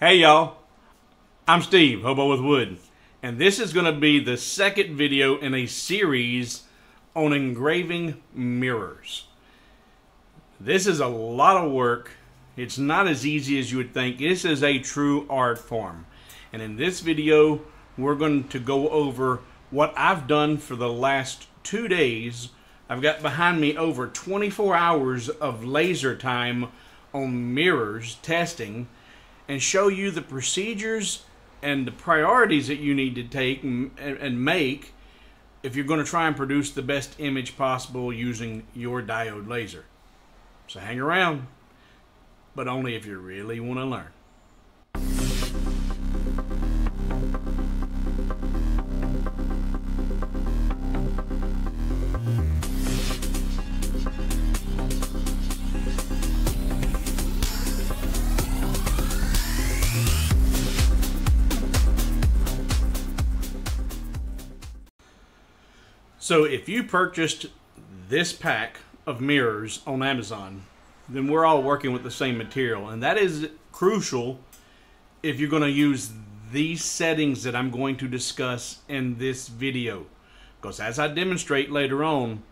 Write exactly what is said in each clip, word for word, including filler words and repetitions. Hey y'all, I'm Steve, Hobo with Wood, and this is going to be the second video in a series on engraving mirrors. This is a lot of work. It's not as easy as you would think. This is a true art form. And in this video, we're going to go over what I've done for the last two days. I've got behind me over twenty-four hours of laser time on mirrors testing, and show you the procedures and the priorities that you need to take and, and make if you're going to try and produce the best image possible using your diode laser. So hang around, but only if you really want to learn. So if you purchased this pack of mirrors on Amazon, then we're all working with the same material. And that is crucial if you're going to use these settings that I'm going to discuss in this video. Because as I demonstrate later on,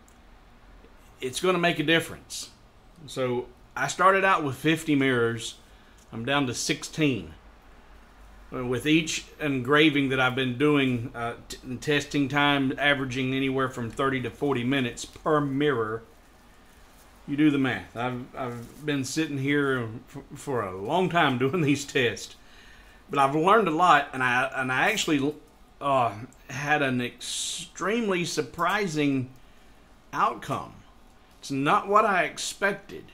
it's going to make a difference. So I started out with fifty mirrors. I'm down to sixteen. With each engraving that I've been doing, uh, t testing time averaging anywhere from thirty to forty minutes per mirror. You do the math. I've, I've been sitting here for a long time doing these tests, but I've learned a lot, and I, and I actually uh, had an extremely surprising outcome. It's not what I expected.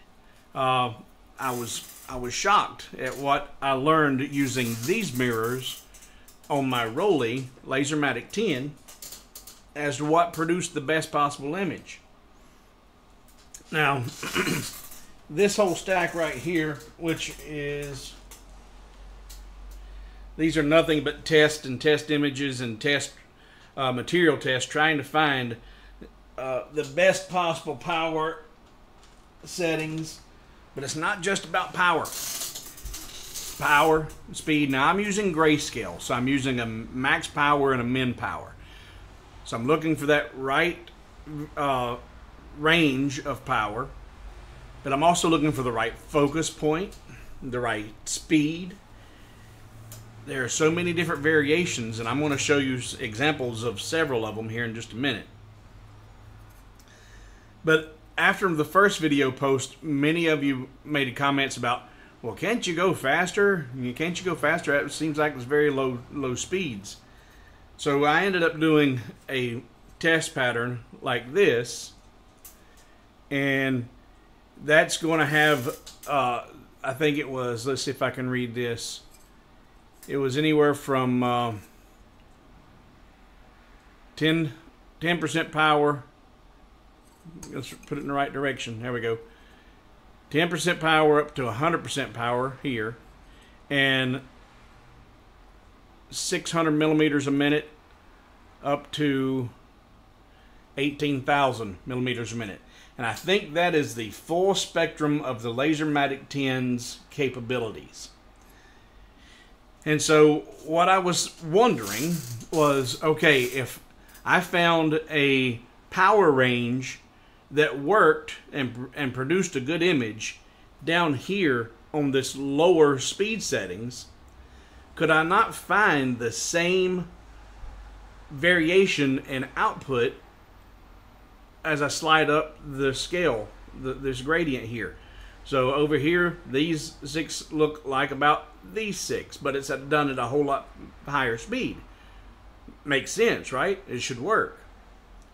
Uh, I was I was shocked at what I learned using these mirrors on my Roly Lasermatic ten as to what produced the best possible image. Now, this whole stack right here, which is, these are nothing but test and test images and test uh, material tests, trying to find uh, the best possible power settings. But it's not just about power. Power, speed. Now I'm using grayscale, so I'm using a max power and a min power. So I'm looking for that right uh, range of power, but I'm also looking for the right focus point, the right speed. There are so many different variations, and I'm going to show you examples of several of them here in just a minute. But after the first video post, many of you made comments about, well, can't you go faster? Can't you go faster? It seems like it's very low, low speeds. So I ended up doing a test pattern like this, and that's going to have, uh, I think it was, let's see if I can read this. It was anywhere from uh, ten percent power. Let's put it in the right direction. There we go. ten percent power up to one hundred percent power here. And six hundred millimeters a minute up to eighteen thousand millimeters a minute. And I think that is the full spectrum of the Lasermatic ten's capabilities. And so what I was wondering was, okay, if I found a power range that worked and, and produced a good image down here on this lower speed settings, could I not find the same variation in output as I slide up the scale, the, this gradient here? So over here, these six look like about these six, but it's done at a whole lot higher speed. Makes sense, right? It should work.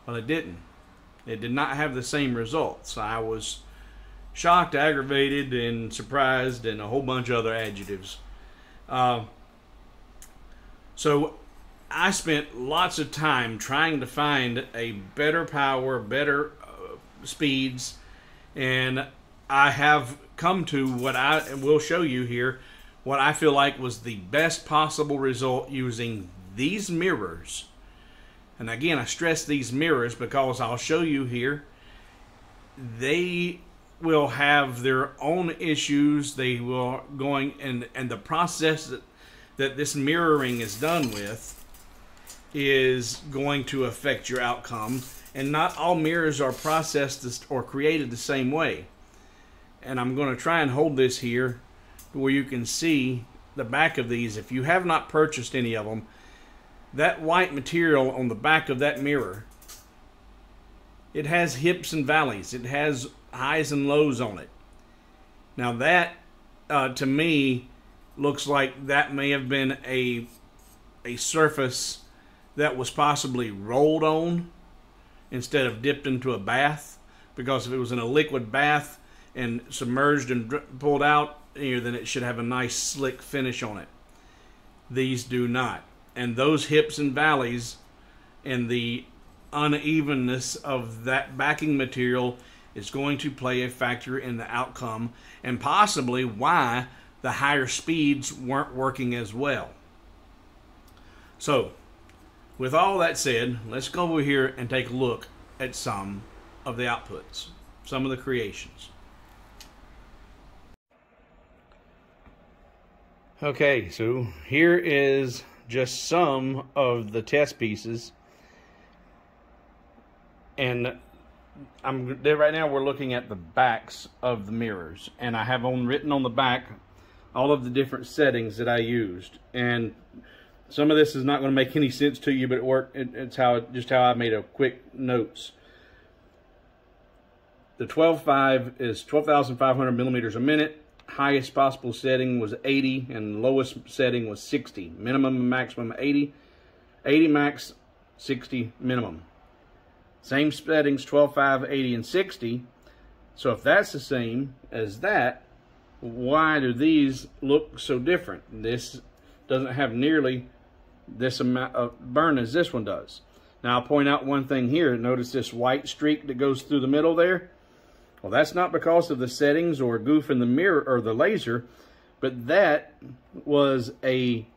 Well, it didn't. It did not have the same results. I was shocked, aggravated, and surprised, and a whole bunch of other adjectives. Uh, so I spent lots of time trying to find a better power, better uh, speeds, and I have come to what I will show you here, what I feel like was the best possible result using these mirrors. And again, I stress these mirrors because I'll show you here, they will have their own issues. They will going and and the process that that this mirroring is done with is going to affect your outcome. And not all mirrors are processed or created the same way. And I'm going to try and hold this here where you can see the back of these. If you have not purchased any of them, that white material on the back of that mirror, it has hips and valleys. It has highs and lows on it. Now that, uh, to me, looks like that may have been a, a surface that was possibly rolled on instead of dipped into a bath, because if it was in a liquid bath and submerged and pulled out, you know, then it should have a nice slick finish on it. These do not. And those hips and valleys and the unevenness of that backing material is going to play a factor in the outcome and possibly why the higher speeds weren't working as well. So, with all that said, let's go over here and take a look at some of the outputs, some of the creations. Okay, so here is just some of the test pieces. And I'm right now we're looking at the backs of the mirrors. And I have on written on the back all of the different settings that I used. And some of this is not going to make any sense to you, but it worked. It, it's how it, just how I made a quick notes. The twelve point five is twelve thousand five hundred millimeters a minute. Highest possible setting was eighty, and lowest setting was sixty. Minimum and maximum eighty. eighty max, sixty minimum. Same settings, twelve point five, eighty, and sixty. So if that's the same as that, why do these look so different? This doesn't have nearly this amount of burn as this one does. Now I'll point out one thing here. Notice this white streak that goes through the middle there. Well, that's not because of the settings or goof in the mirror or the laser, but that was a,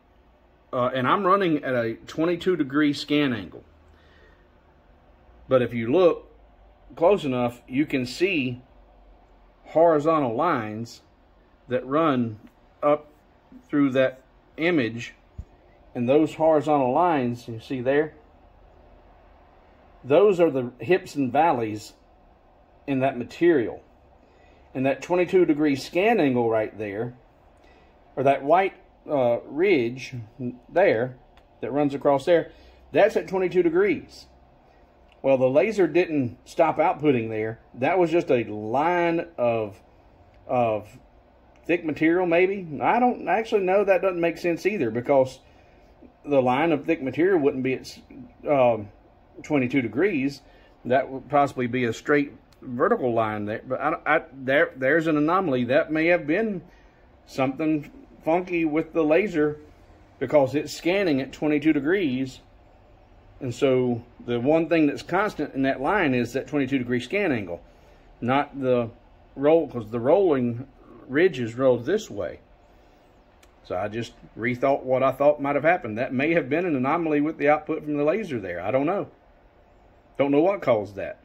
uh, and I'm running at a twenty-two degree scan angle. But if you look close enough, you can see horizontal lines that run up through that image, and those horizontal lines you see there, those are the hips and valleys in that material. And that twenty-two degree scan angle right there, or that white uh, ridge there that runs across there, that's at twenty-two degrees. Well, the laser didn't stop outputting there. That was just a line of of thick material, maybe. I don't actually know. That doesn't make sense either, because the line of thick material wouldn't be at um, twenty-two degrees. That would possibly be a straight vertical line there. But I, I, there, there's an anomaly. That may have been something funky with the laser, because it's scanning at twenty-two degrees. And so the one thing that's constant in that line is that twenty-two degree scan angle, not the roll, because the rolling ridges rolled this way. So I just rethought what I thought might have happened. That may have been an anomaly with the output from the laser there. I don't know. Don't know what caused that.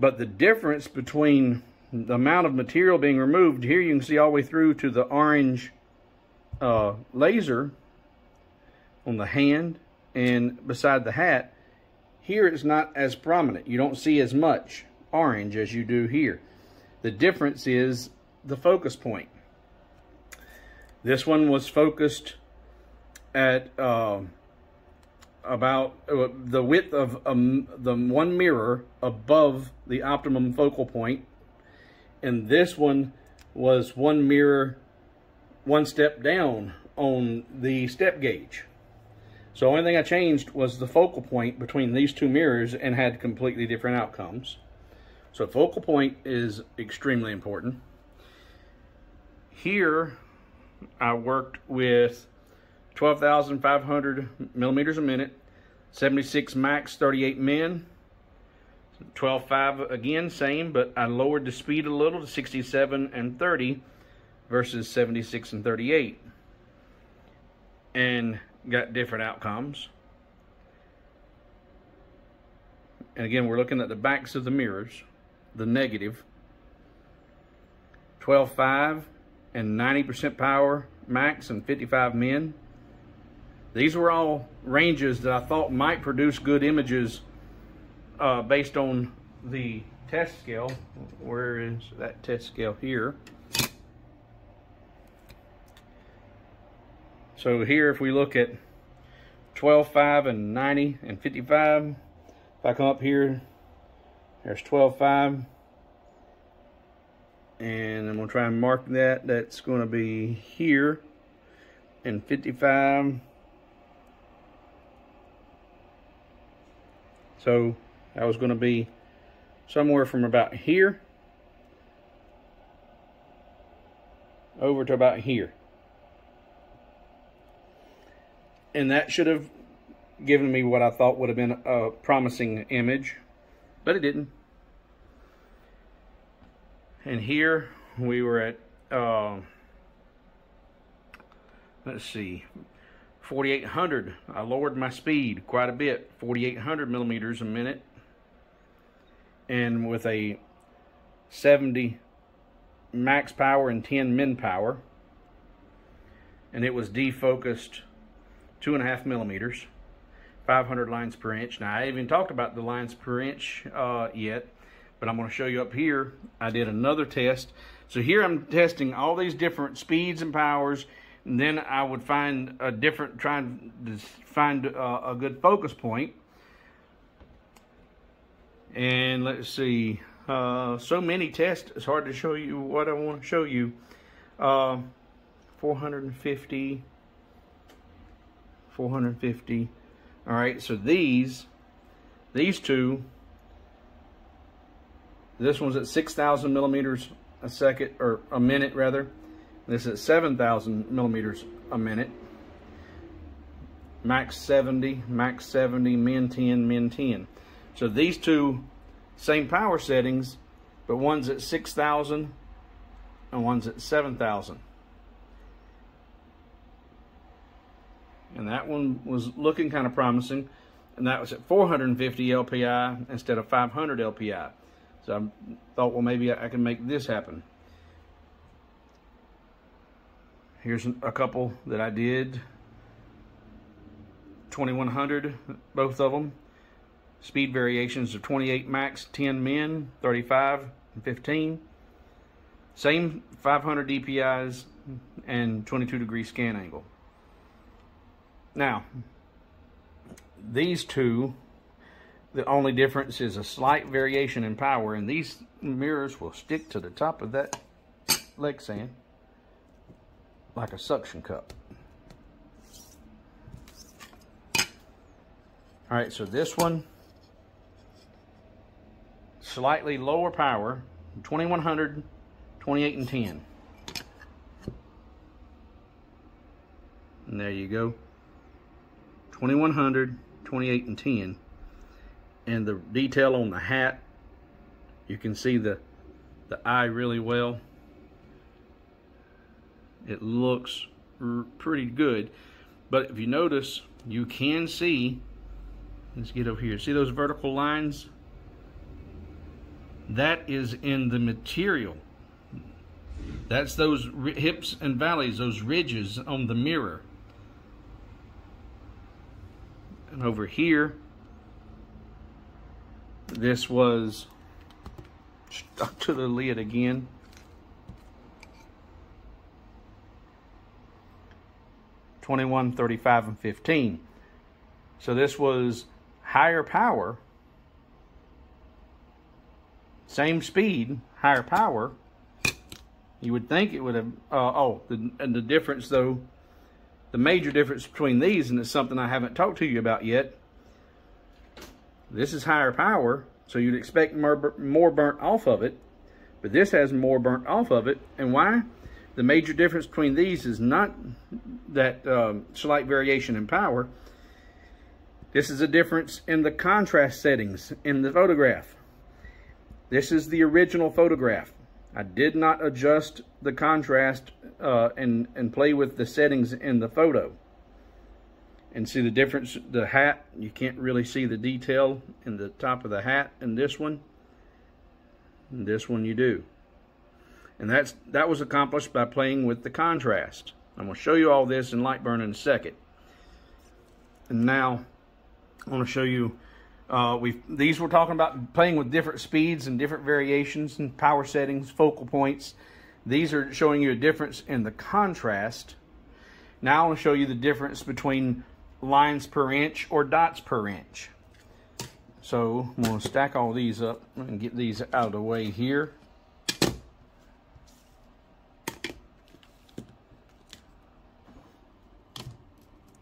But the difference between the amount of material being removed, here you can see all the way through to the orange uh, laser on the hand and beside the hat. Here it's not as prominent. You don't see as much orange as you do here. The difference is the focus point. This one was focused at uh, about uh, the width of um, the one mirror above the optimum focal point. And this one was one mirror, one step down on the step gauge. So the only thing I changed was the focal point between these two mirrors, and had completely different outcomes. So focal point is extremely important. Here, I worked with twelve thousand five hundred millimeters a minute, seventy-six max, thirty-eight min, twelve point five again, same, but I lowered the speed a little to sixty-seven and thirty versus seventy-six and thirty-eight, and got different outcomes. And again, we're looking at the backs of the mirrors. the negative. twelve point five and ninety percent power max and fifty-five min. These were all ranges that I thought might produce good images uh, based on the test scale. Where is that test scale here? So here, if we look at twelve point five and ninety and fifty-five, if I come up here, there's twelve point five. And I'm gonna try and mark that. That's gonna be here. And fifty-five. So that was gonna be somewhere from about here over to about here. And that should have given me what I thought would have been a promising image, but it didn't. And here we were at, uh, let's see, forty-eight hundred. I lowered my speed quite a bit, forty-eight hundred millimeters a minute. And with a seventy max power and ten min power. And it was defocused two and a half millimeters, five hundred lines per inch. Now, I haven't even talked about the lines per inch uh, yet, but I'm going to show you up here. I did another test. So here I'm testing all these different speeds and powers, and then I would find a different, trying to find a, a good focus point. And let's see, uh, so many tests, it's hard to show you what I want to show you. Uh, four hundred fifty, four hundred fifty. All right, so these, these two, this one's at six thousand millimeters a second, or a minute rather. This is at seven thousand millimeters a minute. Max seventy, max seventy, min ten, min ten. So these two, same power settings, but one's at six thousand and one's at seven thousand. And that one was looking kind of promising, and that was at four hundred fifty L P I instead of five hundred L P I. So I thought, well, maybe I can make this happen. Here's a couple that I did. twenty-one hundred, both of them. Speed variations of twenty-eight max, ten min, thirty-five, and fifteen. Same five hundred D P Is and twenty-two degree scan angle. Now, these two, the only difference is a slight variation in power, and these mirrors will stick to the top of that Lexan like a suction cup. All right, so this one, slightly lower power, twenty-one hundred, twenty-eight and ten. And there you go. twenty-one hundred, twenty-eight and ten, and the detail on the hat, you can see the the eye really well. It looks r pretty good, but if you notice, you can see, let's get over here, see those vertical lines? That is in the material. That's those hips and valleys, those ridges on the mirror. And over here, this was stuck to the lid again. twenty-one, thirty-five, and fifteen. So this was higher power, same speed, higher power. You would think it would have, uh, oh, the, and the difference though, the major difference between these, and it's something I haven't talked to you about yet, this is higher power, so you'd expect more, more burnt off of it, but this has more burnt off of it. And why? The major difference between these is not that um, slight variation in power. This is a difference in the contrast settings in the photograph. This is the original photograph. I did not adjust the contrast uh, and, and play with the settings in the photo. And see the difference, the hat, you can't really see the detail in the top of the hat in this one. and this one you do. And that's that was accomplished by playing with the contrast. I'm going to show you all this in LightBurn in a second. And now I want to show you, uh, we've, these we're talking about playing with different speeds and different variations and power settings, focal points. These are showing you a difference in the contrast. Now I want to show you the difference between lines per inch or dots per inch. So I'm going to stack all these up and get these out of the way here.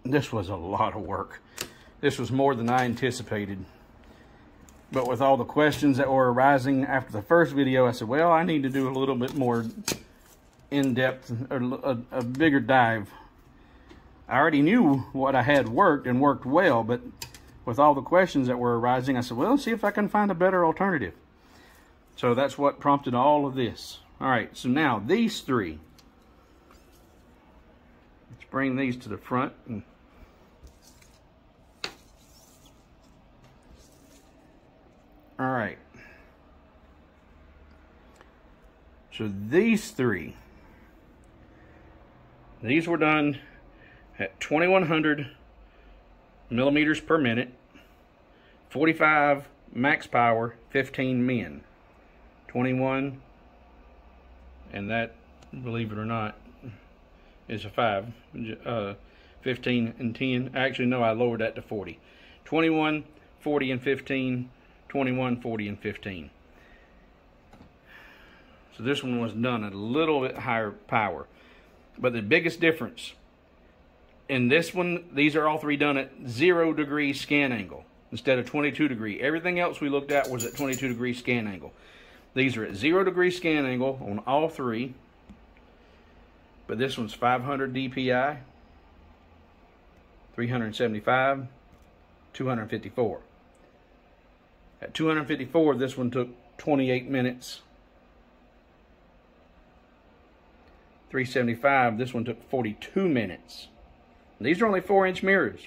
This was a lot of work. This was more than I anticipated. But with all the questions that were arising after the first video, I said, well, I need to do a little bit more in-depth, or a, a bigger dive. I already knew what I had worked and worked well, but with all the questions that were arising, I said, well, let's see if I can find a better alternative. So that's what prompted all of this. All right, so now these three. Let's bring these to the front and all right. So these three, these were done at twenty-one hundred millimeters per minute, forty-five max power, fifteen min, twenty-one, and that, believe it or not, is a five, uh, fifteen and ten. Actually, no, I lowered that to forty. twenty-one, forty, and fifteen. twenty-one, forty, and fifteen. So this one was done at a little bit higher power. But the biggest difference in this one, these are all three done at zero degree scan angle instead of twenty-two degree. Everything else we looked at was at twenty-two degree scan angle. These are at zero degree scan angle on all three. But this one's five hundred D P I, three hundred seventy-five, two hundred fifty-four. At two hundred fifty-four, this one took twenty-eight minutes. three seventy-five, this one took forty-two minutes. And these are only four inch mirrors.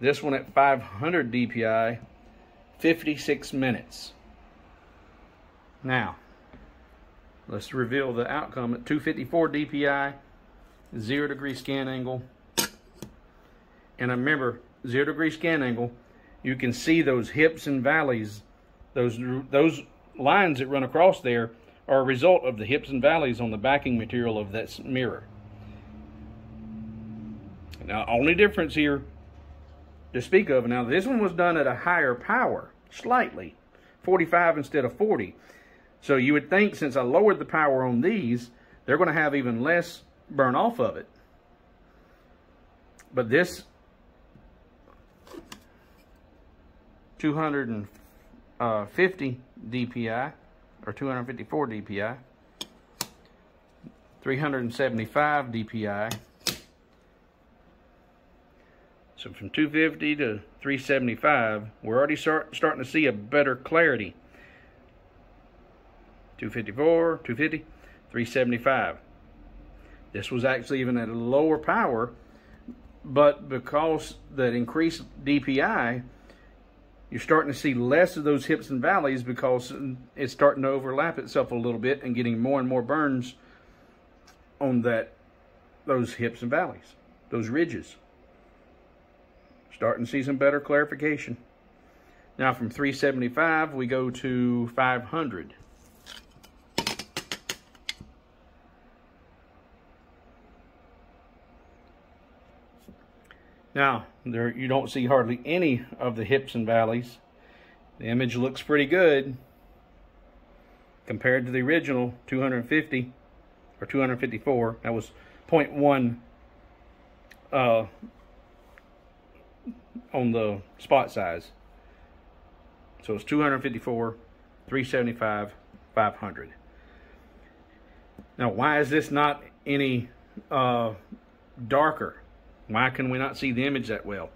This one at five hundred D P I, fifty-six minutes. Now, let's reveal the outcome at two fifty-four D P I, zero degree scan angle. And remember, zero degree scan angle, you can see those hips and valleys. Those, those lines that run across there are a result of the hips and valleys on the backing material of that mirror. Now, only difference here to speak of, now this one was done at a higher power, slightly, forty-five instead of forty. So you would think since I lowered the power on these, they're going to have even less burn off of it. But this two hundred fifty D P I, or two hundred fifty-four D P I, three hundred seventy-five D P I. So from two fifty to three seventy-five, we're already start, starting to see a better clarity. two fifty-four, two fifty, three seventy-five. This was actually even at a lower power, but because that increased D P I, you're starting to see less of those hips and valleys because it's starting to overlap itself a little bit and getting more and more burns on that, those hips and valleys, those ridges. Starting to see some better clarification. Now from three seventy-five, we go to five hundred. Now, there you don't see hardly any of the hips and valleys. The image looks pretty good compared to the original two hundred fifty or two hundred fifty-four. That was zero point one uh, on the spot size. So it's two hundred fifty-four, three seventy-five, five hundred. Now, why is this not any uh, darker? Why can we not see the image that well?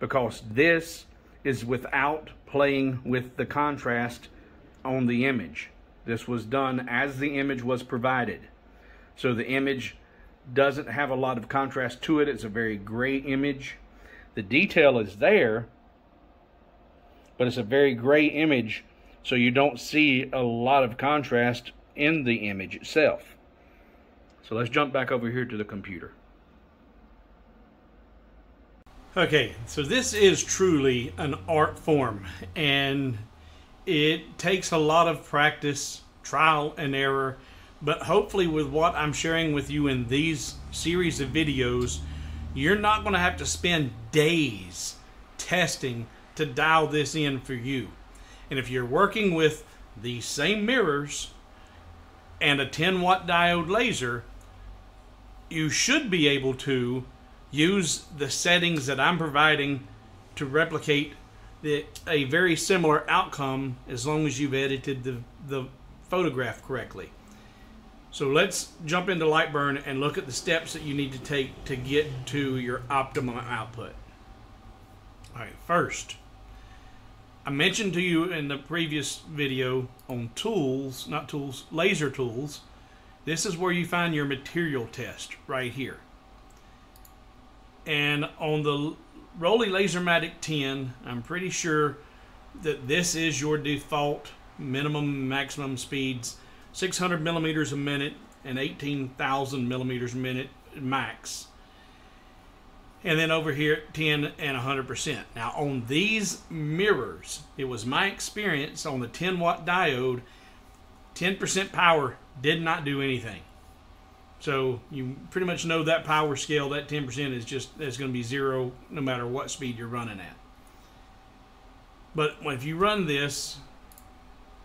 Because this is without playing with the contrast on the image. This was done as the image was provided. So the image doesn't have a lot of contrast to it. It's a very gray image. The detail is there, but it's a very gray image. so you don't see a lot of contrast in the image itself. So let's jump back over here to the computer. Okay, so this is truly an art form, and it takes a lot of practice, trial and error, but hopefully with what I'm sharing with you in these series of videos, you're not going to have to spend days testing to dial this in for you. And if you're working with the same mirrors and a ten watt diode laser, you should be able to use the settings that I'm providing to replicate the, a very similar outcome, as long as you've edited the, the photograph correctly. So let's jump into LightBurn and look at the steps that you need to take to get to your optimal output. All right, first, I mentioned to you in the previous video on tools, not tools, laser tools, this is where you find your material test right here. And on the Roly Lasermatic ten, I'm pretty sure that this is your default minimum maximum speeds, six hundred millimeters a minute and eighteen thousand millimeters a minute max. And then over here, ten and one hundred percent. Now on these mirrors, it was my experience on the ten watt diode, ten percent power did not do anything. So you pretty much know that power scale, that ten percent is just, that's going to be zero no matter what speed you're running at. But if you run this,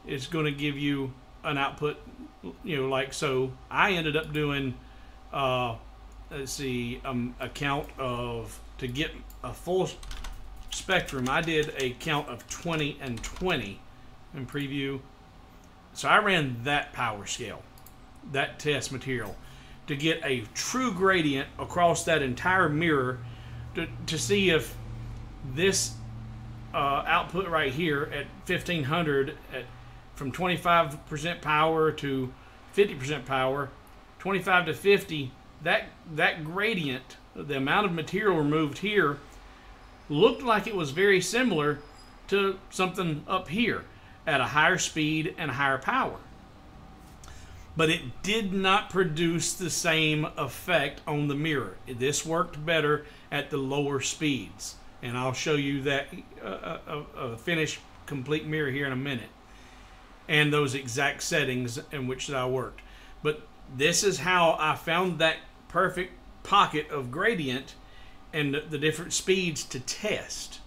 it's going to give you an output, you know, like so. I ended up doing, uh, let's see, um, a count of, to get a full spectrum, I did a count of twenty and twenty in preview. So I ran that power scale, that test material, to get a true gradient across that entire mirror to, to see if this uh, output right here at fifteen hundred, at, from twenty-five percent power to fifty percent power, twenty-five to fifty, that that gradient, the amount of material removed here, looked like it was very similar to something up here at a higher speed and higher power. But it did not produce the same effect on the mirror. This worked better at the lower speeds, and I'll show you that uh, a, a finished complete mirror here in a minute, and those exact settings in which that I worked. But this is how I found that perfect pocket of gradient and the different speeds to test.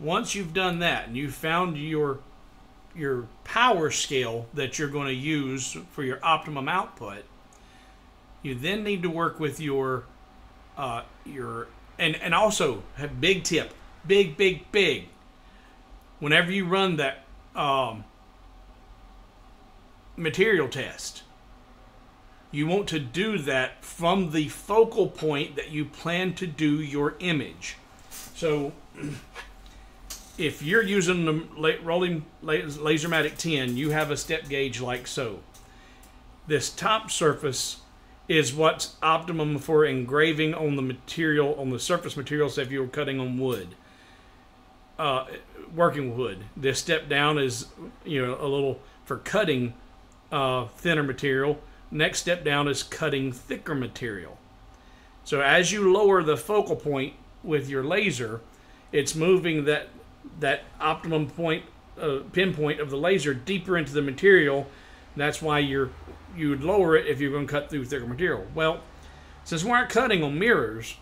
Once you've done that and you've found your your power scale that you're going to use for your optimum output, you then need to work with your uh, your and and also a big tip, big big big. Whenever you run that um, material test, you want to do that from the focal point that you plan to do your image. So if you're using the Roly Lasermatic ten, you have a step gauge like so. This top surface is what's optimum for engraving on the material, on the surface materials if you're cutting on wood, uh, working wood. This step down is, you know, a little for cutting uh, thinner material. Next step down is cutting thicker material. So as you lower the focal point with your laser, it's moving that that optimum point, uh, pinpoint of the laser deeper into the material. That's why you're you would lower it if you're going to cut through thicker material. Well, since we're not cutting on mirrors,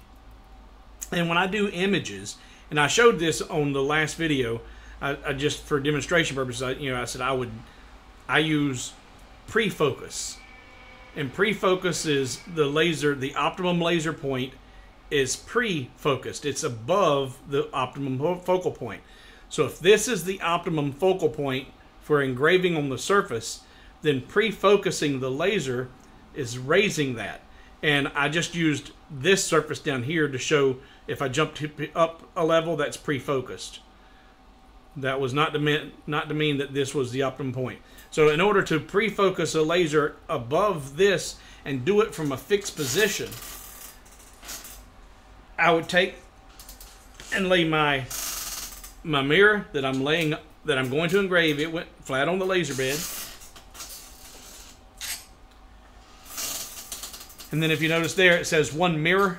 and when I do images, and I showed this on the last video, I, I just for demonstration purposes, I, you know, I said I would I use pre-focus, and pre-focus is the laser, the optimum laser point is pre-focused. It's above the optimum focal point. So if this is the optimum focal point for engraving on the surface, then pre-focusing the laser is raising that. And I just used this surface down here to show if I jumped up a level, that's pre-focused. That was not to mean, not to mean that this was the optimum point. So in order to pre-focus a laser above this and do it from a fixed position, I would take and lay my my mirror that I'm laying that I'm going to engrave, it went flat on the laser bed. And then if you notice there, it says one mirror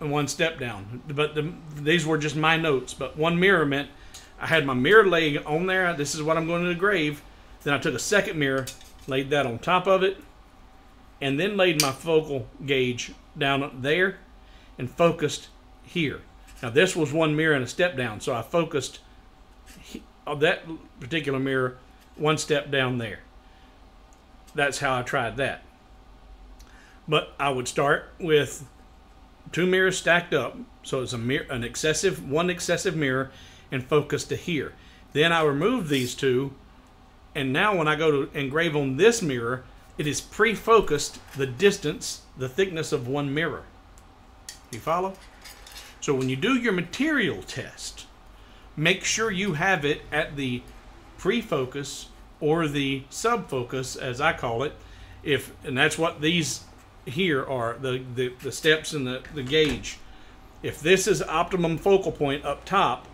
and one step down. But the, these were just my notes. But one mirror meant I had my mirror leg on there. This is what I'm going to engrave. Then I took a second mirror, laid that on top of it, and then laid my focal gauge down up there and focused here. Now this was one mirror and a step down, so I focused that particular mirror one step down there. That's how I tried that. But I would start with two mirrors stacked up, so it's a mirror, an excessive, one excessive mirror, and focus to here. Then I removed these two, and now when I go to engrave on this mirror, it is pre-focused the distance, the thickness of one mirror. You follow? So when you do your material test, make sure you have it at the pre-focus or the sub-focus, as I call it, if, and that's what these here are, the, the, the steps and the, the gauge. If this is optimum focal point up top,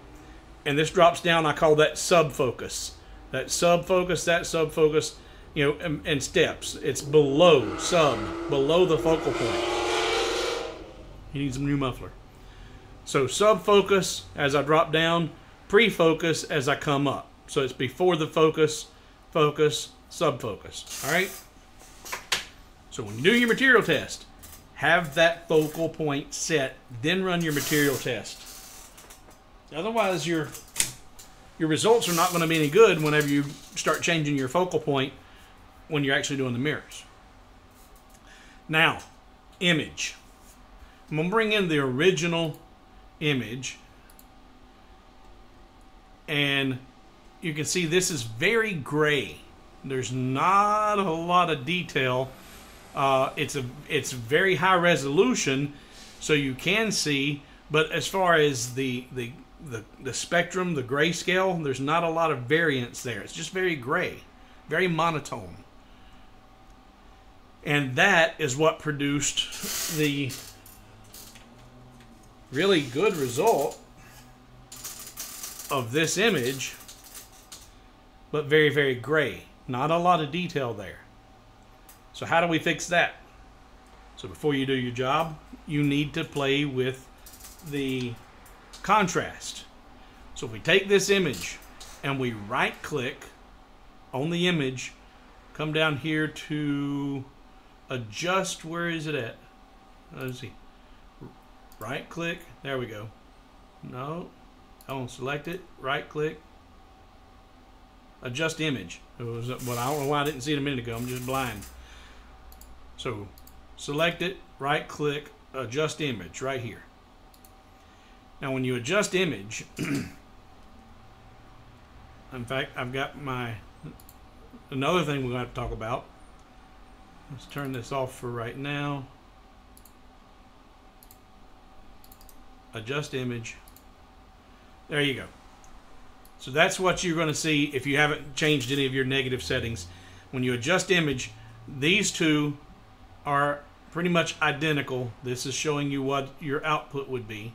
and this drops down, I call that sub-focus. That sub-focus, that sub-focus, you know, and, and steps. It's below, sub, below the focal point. You need some new muffler. So sub-focus as I drop down, pre-focus as I come up. So it's before the focus, focus, sub-focus, all right? So when you do your material test, have that focal point set, then run your material test. Otherwise, your, your results are not going to be any good whenever you start changing your focal point when you're actually doing the mirrors. Now, image. I'm going to bring in the original image. And you can see this is very gray. There's not a lot of detail. Uh, it's, a, it's very high resolution, so you can see. But as far as the... the The, the spectrum, the grayscale, there's not a lot of variance there. It's just very gray, very monotone. And that is what produced the really good result of this image, but very, very gray. Not a lot of detail there. So how do we fix that? So before you do your job, you need to play with the contrast. So if we take this image and we right click on the image, come down here to adjust, where is it at? Let's see. Right click, there we go. No, I won't select it. Right click, adjust image. It was, well, I don't know why I didn't see it a minute ago, I'm just blind. So select it, right click, adjust image right here. Now when you adjust image, in fact, I've got my, another thing we're going to have to talk about. Let's turn this off for right now. Adjust image. There you go. So that's what you're going to see if you haven't changed any of your negative settings. When you adjust image, these two are pretty much identical. This is showing you what your output would be.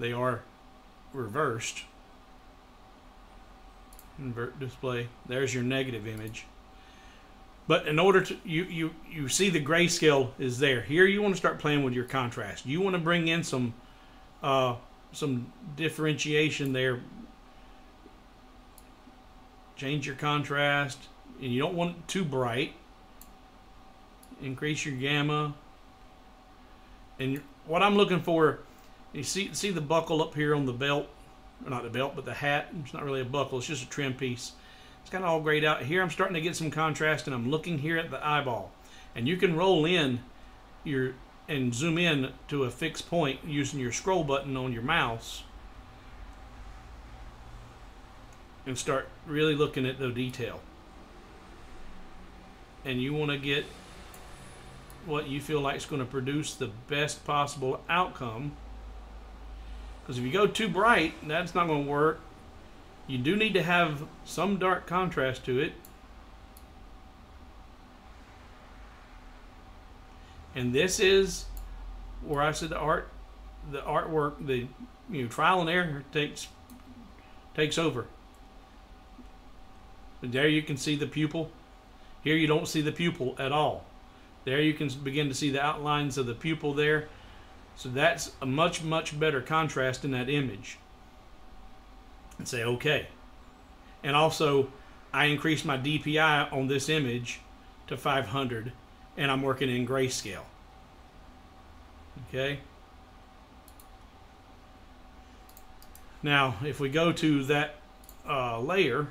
They are reversed. Invert display. There's your negative image. But in order to, you, you, you see the grayscale is there. Here you want to start playing with your contrast. You want to bring in some, uh, some differentiation there. Change your contrast. And you don't want it too bright. Increase your gamma. And what I'm looking for, you see, see the buckle up here on the belt, or not the belt, but the hat. It's not really a buckle, it's just a trim piece. It's kind of all grayed out. Here I'm starting to get some contrast, and I'm looking here at the eyeball. And you can roll in your and zoom in to a fixed point using your scroll button on your mouse and start really looking at the detail. And you want to get what you feel like is going to produce the best possible outcome. Because if you go too bright, that's not going to work. You do need to have some dark contrast to it. And this is where I said the art the artwork, the you know, trial and error takes takes over. But there you can see the pupil. Here you don't see the pupil at all. There you can begin to see the outlines of the pupil there. So that's a much, much better contrast in that image. And say, okay. And also, I increased my D P I on this image to five hundred, and I'm working in grayscale. Okay. Now, if we go to that uh, layer,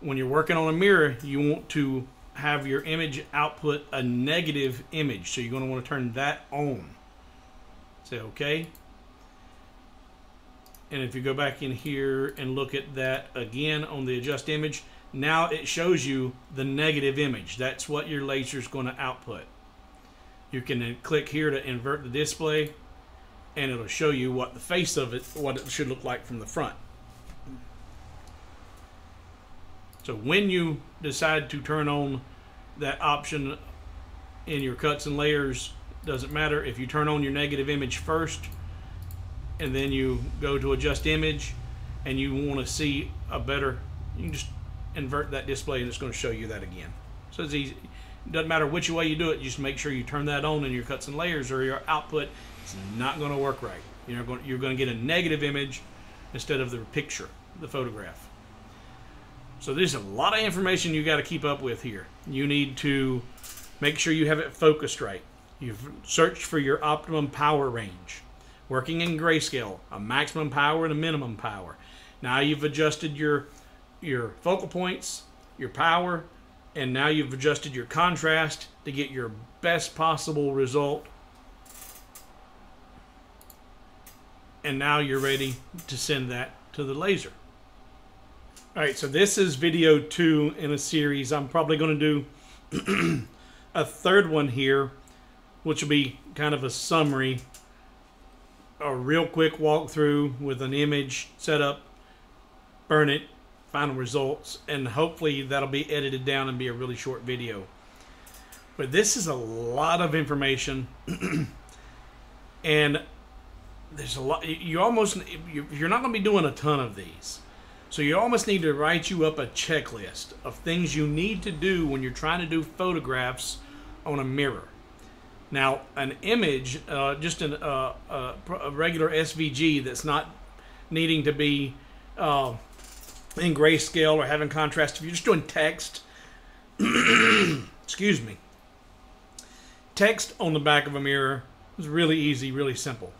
when you're working on a mirror, you want to have your image output a negative image. So you're going to want to turn that on. Say okay. And if you go back in here and look at that again on the adjust image, now it shows you the negative image. That's what your laser is going to output. You can then click here to invert the display, and it'll show you what the face of it, what it should look like from the front. So when you decide to turn on that option in your cuts and layers, doesn't matter. If you turn on your negative image first, and then you go to adjust image, and you want to see a better, you can just invert that display, and it's going to show you that again. So it's easy. It doesn't matter which way you do it. You just make sure you turn that on in your cuts and layers, or your output is not going to work right. You're going to, you're going to get a negative image instead of the picture, the photograph. So there's a lot of information you got to keep up with here. You need to make sure you have it focused right. You've searched for your optimum power range. Working in grayscale, a maximum power and a minimum power. Now you've adjusted your, your focal points, your power, and now you've adjusted your contrast to get your best possible result. And now you're ready to send that to the laser. All right, so this is video two in a series. I'm probably going to do a third one here, which will be kind of a summary, a real quick walkthrough with an image, setup, burn it, final results, and hopefully that'll be edited down and be a really short video. But this is a lot of information, and there's a lot. You almost you're not going to be doing a ton of these. So you almost need to write you up a checklist of things you need to do when you're trying to do photographs on a mirror. Now, an image, uh, just an, uh, uh, a regular S V G that's not needing to be uh, in grayscale or having contrast. If you're just doing text, excuse me, text on the back of a mirror is really easy, really simple.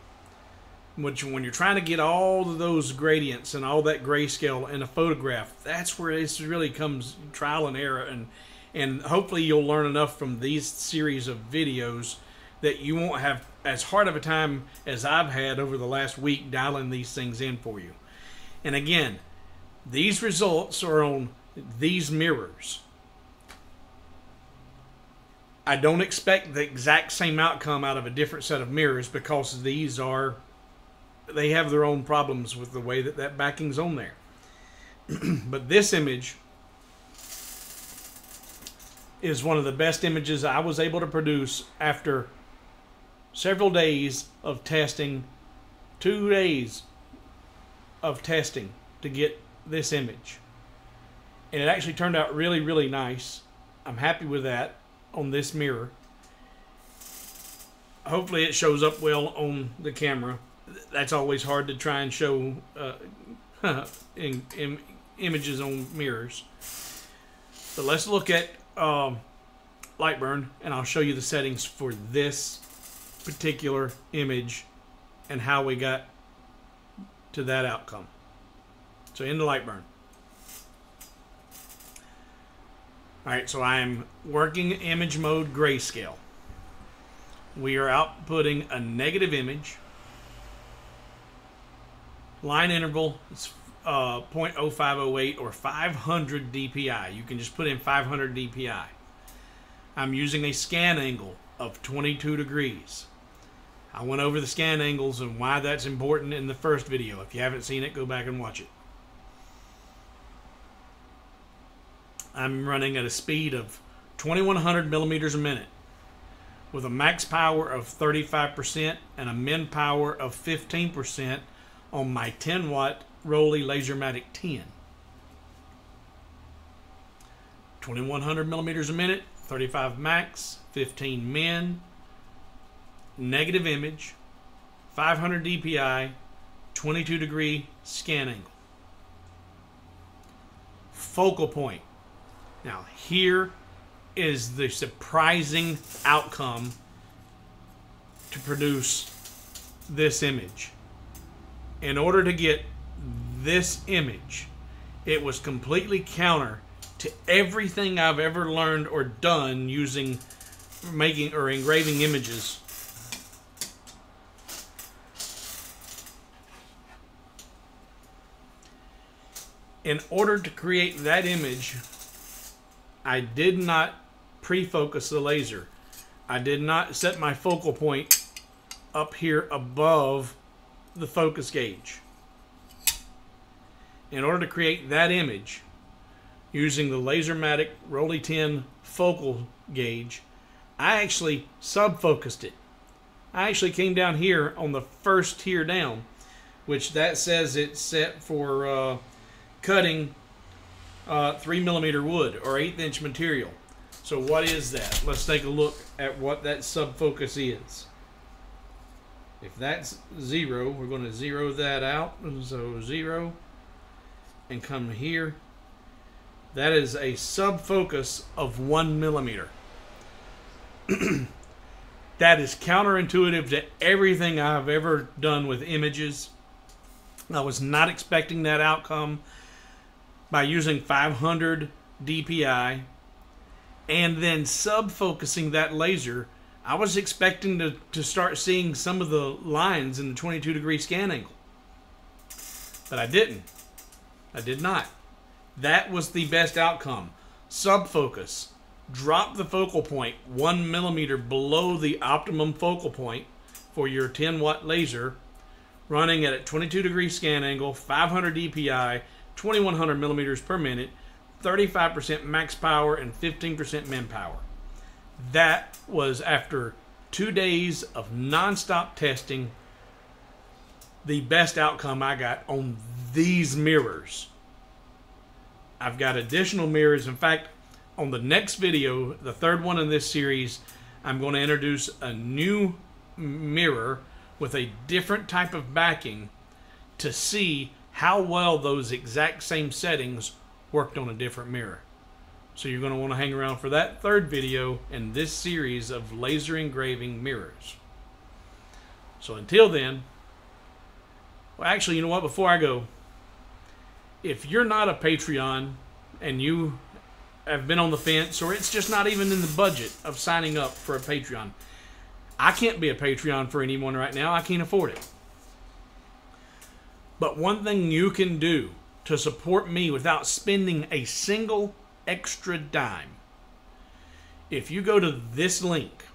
Which, when you're trying to get all of those gradients and all that grayscale in a photograph, that's where this really comes trial and error. And, and hopefully you'll learn enough from these series of videos that you won't have as hard of a time as I've had over the last week dialing these things in for you. And again, these results are on these mirrors. I don't expect the exact same outcome out of a different set of mirrors, because these are... they have their own problems with the way that that backing's on there. But this image is one of the best images I was able to produce after several days of testing, two days of testing to get this image. And it actually turned out really, really nice. I'm happy with that on this mirror. Hopefully it shows up well on the camera. That's always hard to try and show uh, in, in images on mirrors. But let's look at um, LightBurn, and I'll show you the settings for this particular image and how we got to that outcome. So into LightBurn. All right, so I am working image mode grayscale. We are outputting a negative image. Line interval is uh, zero point zero five zero eight or five hundred D P I. You can just put in five hundred D P I. I'm using a scan angle of twenty-two degrees. I went over the scan angles and why that's important in the first video. If you haven't seen it, go back and watch it. I'm running at a speed of twenty-one hundred millimeters a minute, with a max power of thirty-five percent and a min power of fifteen percent on my ten watt Roly Lasermatic ten. twenty-one hundred millimeters a minute, thirty-five max, fifteen min, negative image, five hundred D P I, twenty-two degree scan angle. Focal point. Now here is the surprising outcome to produce this image. In order to get this image, it was completely counter to everything I've ever learned or done using making or engraving images. In order to create that image, I did not pre-focus the laser. I did not set my focal point up here above the focus gauge. In order to create that image, using the Lasermatic Roly ten focal gauge, I actually sub-focused it. I actually came down here on the first tier down, which that says it's set for uh, cutting Uh, three millimeter wood or eighth inch material. So what is that? Let's take a look at what that sub-focus is. If that's zero, we're going to zero that out. So zero, and come here. That is a sub-focus of one millimeter. That is counterintuitive to everything I've ever done with images. I was not expecting that outcome. By using five hundred D P I and then sub-focusing that laser, I was expecting to, to start seeing some of the lines in the twenty-two degree scan angle. But I didn't. I did not. That was the best outcome. Sub-focus. Drop the focal point one millimeter below the optimum focal point for your ten watt laser, running at a twenty-two degree scan angle, five hundred D P I, twenty-one hundred millimeters per minute, thirty-five percent max power, and fifteen percent min power. That was, after two days of non-stop testing, the best outcome I got on these mirrors. I've got additional mirrors. In fact, on the next video, the third one in this series, I'm going to introduce a new mirror with a different type of backing to see how well those exact same settings worked on a different mirror. So you're going to want to hang around for that third video in this series of laser engraving mirrors. So until then, well, actually, you know what, before I go, if you're not a Patreon and you have been on the fence, or it's just not even in the budget of signing up for a Patreon, I can't be a Patreon for anyone right now. I can't afford it. But one thing you can do to support me without spending a single extra dime, if you go to this link,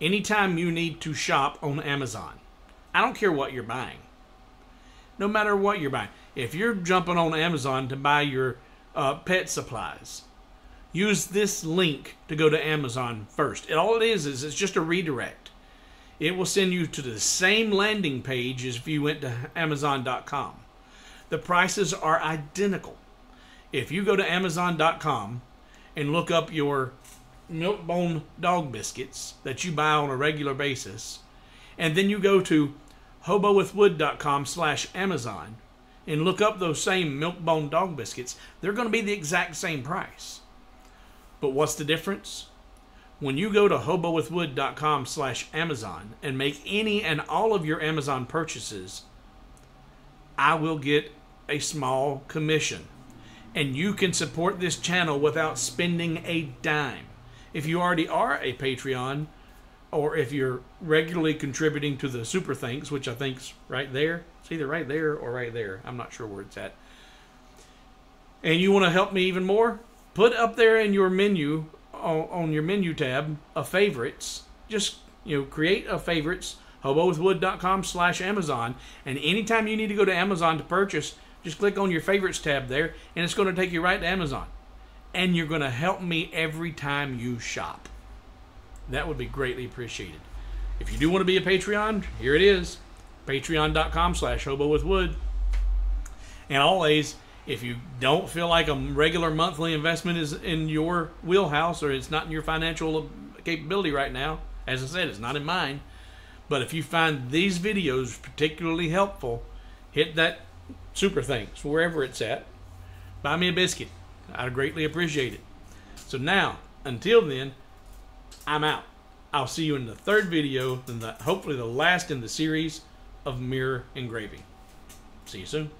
anytime you need to shop on Amazon, I don't care what you're buying, no matter what you're buying. If you're jumping on Amazon to buy your uh, pet supplies, use this link to go to Amazon first. And all it is is it's just a redirect. It will send you to the same landing page as if you went to Amazon dot com. The prices are identical. If you go to Amazon dot com and look up your Milk-Bone dog biscuits that you buy on a regular basis, and then you go to hobo with wood dot com slash Amazon and look up those same Milk-Bone dog biscuits, they're going to be the exact same price. But what's the difference? When you go to hobo with wood dot com slash Amazon and make any and all of your Amazon purchases, I will get a small commission. And you can support this channel without spending a dime. If you already are a Patreon, or if you're regularly contributing to the Super Thanks, which I think's right there. It's either right there or right there. I'm not sure where it's at. And you want to help me even more? Put up there in your menu, on your menu tab, a favorites. Just, you know, create a favorites, hobo with wood dot com slash Amazon, and anytime you need to go to Amazon to purchase, just click on your favorites tab there, and it's going to take you right to Amazon. And you're going to help me every time you shop. That would be greatly appreciated. If you do want to be a Patreon, here it is. Patreon dot com slash hobo with wood. And always, if you don't feel like a regular monthly investment is in your wheelhouse, or it's not in your financial capability right now, as I said, it's not in mine, but if you find these videos particularly helpful, hit that super thing, so wherever it's at, buy me a biscuit. I'd greatly appreciate it. So now, until then, I'm out. I'll see you in the third video, and the, hopefully the last in the series of mirror engraving. See you soon.